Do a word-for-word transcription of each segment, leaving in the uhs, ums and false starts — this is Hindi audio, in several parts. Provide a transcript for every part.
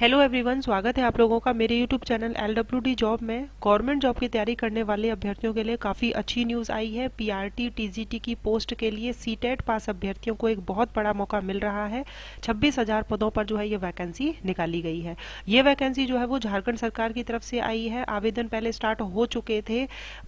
हेलो एवरीवन, स्वागत है आप लोगों का मेरे YouTube channel L W D job में। गवर्नमेंट जॉब की तैयारी करने वाले अभ्यर्थियों के लिए काफ़ी अच्छी न्यूज़ आई है। पीआरटी टीजीटी की पोस्ट के लिए सीटेट पास अभ्यर्थियों को एक बहुत बड़ा मौका मिल रहा है। छब्बीस हज़ार पदों पर जो है ये वैकेंसी निकाली गई है। ये वैकेंसी जो है वो झारखंड सरकार की तरफ से आई है। आवेदन पहले स्टार्ट हो चुके थे,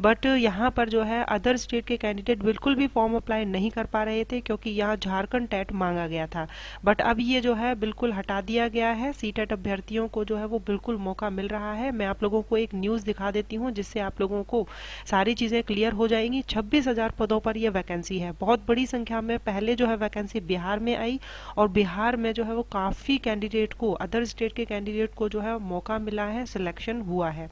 बट यहाँ पर जो है अदर स्टेट के कैंडिडेट बिल्कुल भी फॉर्म अप्लाई नहीं कर पा रहे थे, क्योंकि यहाँ झारखंड टेट मांगा गया था। बट अब ये जो है बिल्कुल हटा दिया गया है। सीटेट अभ्यर्थियों को जो है वो बिल्कुल मौका मिल रहा है। मैं आप लोगों को एक न्यूज़ दिखा देती हूँ, जिससे आप लोगों को सारी चीज़ें क्लियर हो जाएंगी। छब्बीस हज़ार पदों पर यह वैकेंसी है, बहुत बड़ी संख्या में। पहले जो है वैकेंसी बिहार में आई, और बिहार में जो है वो काफ़ी कैंडिडेट को, अदर स्टेट के कैंडिडेट को जो है मौका मिला है, सिलेक्शन हुआ है।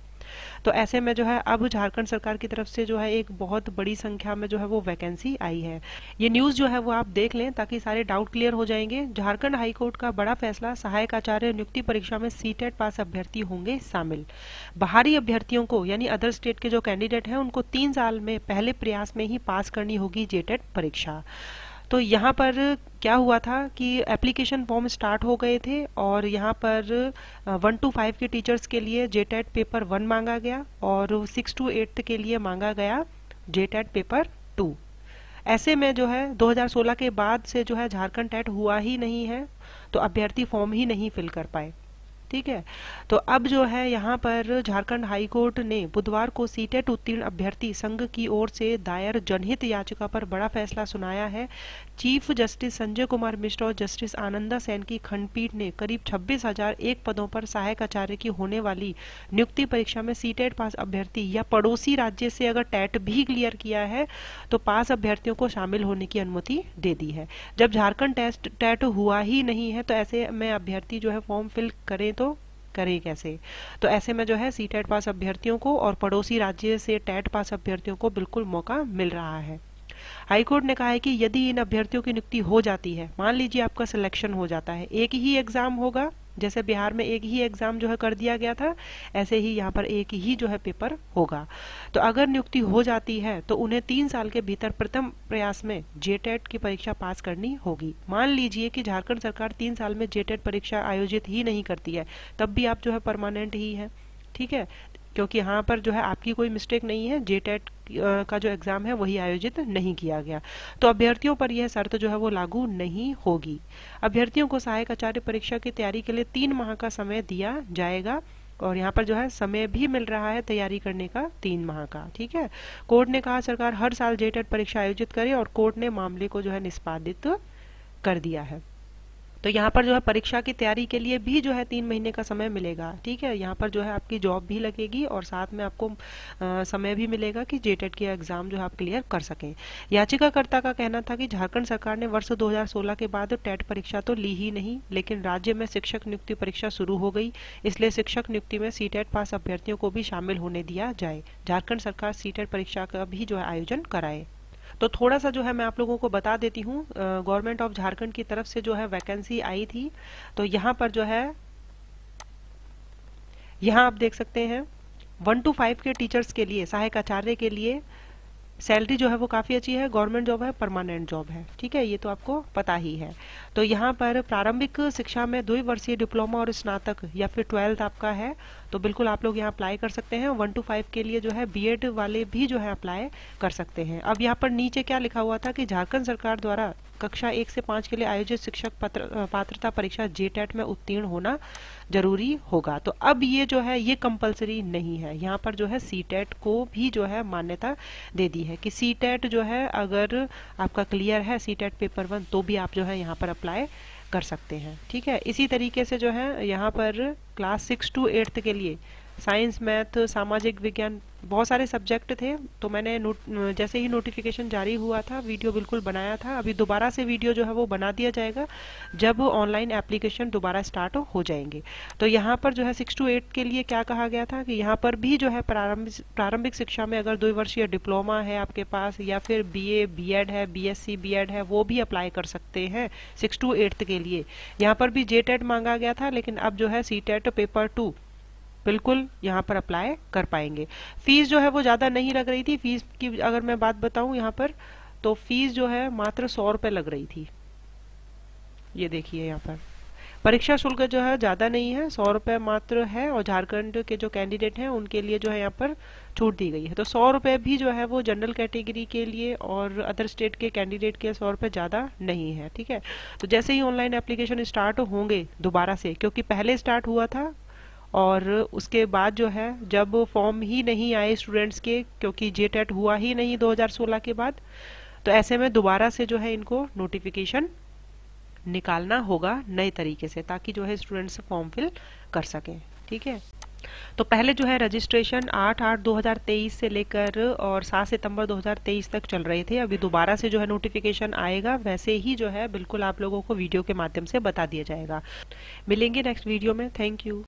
तो ऐसे में जो है अब झारखंड सरकार की तरफ से जो है एक बहुत बड़ी संख्या में जो है वो वैकेंसी आई है। ये न्यूज़ जो है वो आप देख लें, ताकि सारे डाउट क्लियर हो जाएंगे। झारखंड हाई कोर्ट का बड़ा फैसला, सहायक आचार्य नियुक्ति परीक्षा में सीटेट पास अभ्यर्थी होंगे शामिल। बाहरी अभ्यर्थियों को, यानी अदर स्टेट के जो कैंडिडेट हैं, उनको तीन साल में पहले प्रयास में ही पास करनी होगी जे टेट परीक्षा। तो यहाँ पर क्या हुआ था कि एप्लीकेशन फॉर्म स्टार्ट हो गए थे, और यहाँ पर वन टू फाइव के टीचर्स के लिए जे टेट पेपर वन मांगा गया, और सिक्स टू एट्थ के लिए मांगा गया जे टेट पेपर टू। ऐसे में जो है दो हज़ार सोलह के बाद से जो है झारखंड टेट हुआ ही नहीं है, तो अभ्यर्थी फॉर्म ही नहीं फिल कर पाए। ठीक है, तो अब जो है यहाँ पर झारखंड हाई कोर्ट ने बुधवार को सीटेट उत्तीर्ण अभ्यर्थी संघ की ओर से दायर जनहित याचिका पर बड़ा फैसला सुनाया है। चीफ जस्टिस संजय कुमार मिश्रा और जस्टिस आनंदा सेन की खंडपीठ ने करीब छब्बीस हजार एक पदों पर सहायक आचार्य की होने वाली नियुक्ति परीक्षा में सीटेट पास अभ्यर्थी या पड़ोसी राज्य से अगर टेट भी क्लियर किया है तो पास अभ्यर्थियों को शामिल होने की अनुमति दे दी है। जब झारखंड टेस्ट टेट हुआ ही नहीं है, तो ऐसे में अभ्यर्थी जो है फॉर्म फिल करें तो करें कैसे। तो ऐसे में जो है सीटेट पास अभ्यर्थियों को और पड़ोसी राज्य से टेट पास अभ्यर्थियों को बिल्कुल मौका मिल रहा है। हाईकोर्ट ने कहा है कि यदि इन अभ्यर्थियों की नियुक्ति हो जाती है, मान लीजिए आपका सिलेक्शन हो जाता है, एक ही एग्जाम होगा। जैसे बिहार में एक ही एग्जाम जो है कर दिया गया था, ऐसे ही यहाँ पर एक ही जो है पेपर होगा। तो अगर नियुक्ति हो जाती है तो उन्हें तीन साल के भीतर प्रथम प्रयास में जे टेट की परीक्षा पास करनी होगी। मान लीजिए कि झारखंड सरकार तीन साल में जे टेट परीक्षा आयोजित ही नहीं करती है, तब भी आप जो है परमानेंट ही है। ठीक है, क्योंकि यहाँ पर जो है आपकी कोई मिस्टेक नहीं है, जे टेट का जो एग्ज़ाम है वही आयोजित नहीं किया गया। तो अभ्यर्थियों पर यह शर्त जो है वो लागू नहीं होगी। अभ्यर्थियों को सहायक आचार्य परीक्षा की तैयारी के लिए तीन माह का समय दिया जाएगा, और यहाँ पर जो है समय भी मिल रहा है तैयारी करने का, तीन माह का। ठीक है, कोर्ट ने कहा सरकार हर साल जे टेट परीक्षा आयोजित करे, और कोर्ट ने मामले को जो है निष्पादित कर दिया है। तो यहाँ पर जो है परीक्षा की तैयारी के लिए भी जो है तीन महीने का समय मिलेगा। ठीक है, यहाँ पर जो है आपकी जॉब भी लगेगी, और साथ में आपको आ, समय भी मिलेगा कि जे टेट के एग्जाम जो है आप क्लियर कर सकें। याचिकाकर्ता का कहना था कि झारखंड सरकार ने वर्ष दो हज़ार सोलह के बाद टेट परीक्षा तो ली ही नहीं, लेकिन राज्य में शिक्षक नियुक्ति परीक्षा शुरू हो गई, इसलिए शिक्षक नियुक्ति में सीटेट पास अभ्यर्थियों को भी शामिल होने दिया जाए। झारखंड सरकार सीटेट परीक्षा का भी जो है आयोजन कराए। तो थोड़ा सा जो है मैं आप लोगों को बता देती हूँ, गवर्नमेंट ऑफ झारखंड की तरफ से जो है वैकेंसी आई थी। तो यहाँ पर जो है, यहाँ आप देख सकते हैं, वन टू फाइव के टीचर्स के लिए, सहायक आचार्य के लिए सैलरी जो है वो काफ़ी अच्छी है। गवर्नमेंट जॉब है, परमानेंट जॉब है। ठीक है, ये तो आपको पता ही है। तो यहाँ पर प्रारंभिक शिक्षा में दो वर्षीय डिप्लोमा और स्नातक या फिर ट्वेल्थ आपका है, तो बिल्कुल आप लोग यहाँ अप्लाई कर सकते हैं। वन टू फाइव के लिए जो है बीएड वाले भी जो है अप्लाई कर सकते हैं। अब यहाँ पर नीचे क्या लिखा हुआ था कि झारखंड सरकार द्वारा कक्षा एक से पाँच के लिए आयोजित शिक्षक पत्र, पात्रता परीक्षा जे टेट में उत्तीर्ण होना जरूरी होगा। तो अब ये जो है ये कंपलसरी नहीं है। यहाँ पर जो है सी टेट को भी जो है मान्यता दे दी है कि सी टेट जो है अगर आपका क्लियर है, सी टेट पेपर वन, तो भी आप जो है यहाँ पर अप्लाई कर सकते हैं। ठीक है, इसी तरीके से जो है यहाँ पर क्लास सिक्स टू एट्थ के लिए साइंस, मैथ, सामाजिक विज्ञान, बहुत सारे सब्जेक्ट थे। तो मैंने जैसे ही नोटिफिकेशन जारी हुआ था, वीडियो बिल्कुल बनाया था। अभी दोबारा से वीडियो जो है वो बना दिया जाएगा जब ऑनलाइन एप्लीकेशन दोबारा स्टार्ट हो जाएंगे। तो यहाँ पर जो है सिक्स टू एट के लिए क्या कहा गया था कि यहाँ पर भी जो है प्रारंभिक प्रारंभिक शिक्षा में अगर दो वर्षीय डिप्लोमा है आपके पास, या फिर बी ए बी एड है, B S C B Ed है, वो भी अप्लाई कर सकते हैं सिक्स टू एट्थ के लिए। यहाँ पर भी जे टेट मांगा गया था, लेकिन अब जो है सी टेट पेपर टू बिल्कुल यहाँ पर अप्लाई कर पाएंगे। फीस जो है वो ज़्यादा नहीं लग रही थी। फीस की अगर मैं बात बताऊँ यहाँ पर, तो फीस जो है मात्र सौ रुपये लग रही थी। ये देखिए यहाँ पर परीक्षा शुल्क जो है ज़्यादा नहीं है, सौ रुपये मात्र है, और झारखंड के जो कैंडिडेट हैं उनके लिए जो है यहाँ पर छूट दी गई है। तो सौ रुपये भी जो है वो जनरल कैटेगरी के लिए और अदर स्टेट के कैंडिडेट के सौ रुपये ज़्यादा नहीं है। ठीक है, तो जैसे ही ऑनलाइन एप्लीकेशन स्टार्ट होंगे दोबारा से, क्योंकि पहले स्टार्ट हुआ था और उसके बाद जो है जब फॉर्म ही नहीं आए स्टूडेंट्स के, क्योंकि जे टेट हुआ ही नहीं दो हज़ार सोलह के बाद, तो ऐसे में दोबारा से जो है इनको नोटिफिकेशन निकालना होगा नए तरीके से, ताकि जो है स्टूडेंट्स फॉर्म फिल कर सकें। ठीक है, तो पहले जो है रजिस्ट्रेशन आठ आठ दो हज़ार तेईस से लेकर और सात सितंबर दो हज़ार तेईस तक चल रहे थे। अभी दोबारा से जो है नोटिफिकेशन आएगा, वैसे ही जो है बिल्कुल आप लोगों को वीडियो के माध्यम से बता दिया जाएगा। मिलेंगे नेक्स्ट वीडियो में, थैंक यू।